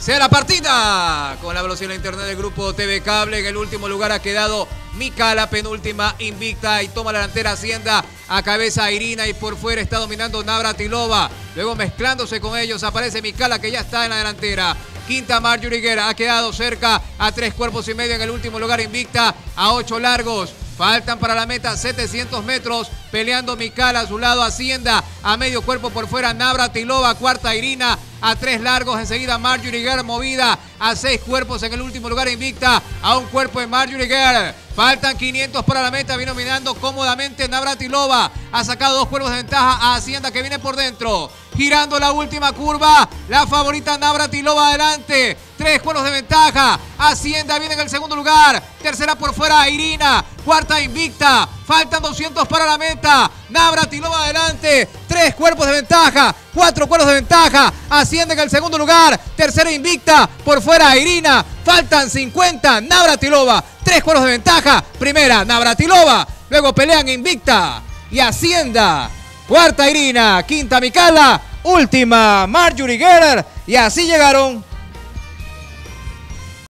Sea la partida con la velocidad de internet del grupo TV Cable. En el último lugar ha quedado Mica, la penúltima Invicta, y toma la delantera, Hacienda a cabeza Irina, y por fuera está dominando Navratilova. Luego mezclándose con ellos aparece Micala, que ya está en la delantera. Quinta, Marjorie Guerra, ha quedado cerca a 3 cuerpos y medio. En el último lugar Invicta a 8 largos. Faltan para la meta 700 metros, peleando Micala, a su lado Hacienda, a medio cuerpo por fuera Navratilova, cuarta Irina, a 3 largos, enseguida Marjorie Guerra movida a 6 cuerpos, en el último lugar Invicta a 1 cuerpo de Marjorie Guerra. Faltan 500 para la meta, viene dominando cómodamente Navratilova, ha sacado 2 cuerpos de ventaja a Hacienda, que viene por dentro. Girando la última curva, la favorita Navratilova adelante. 3 cuerpos de ventaja. Hacienda viene en el segundo lugar. Tercera por fuera Irina. Cuarta Invicta. Faltan 200 para la meta. Navratilova adelante. 3 cuerpos de ventaja. 4 cuerpos de ventaja. Hacienda en el segundo lugar. Tercera Invicta. Por fuera Irina. Faltan 50. Navratilova. 3 cuerpos de ventaja. Primera Navratilova. Luego pelean Invicta y Hacienda. Cuarta Irina. Quinta Micala. Última Marjorie Guerra, y así llegaron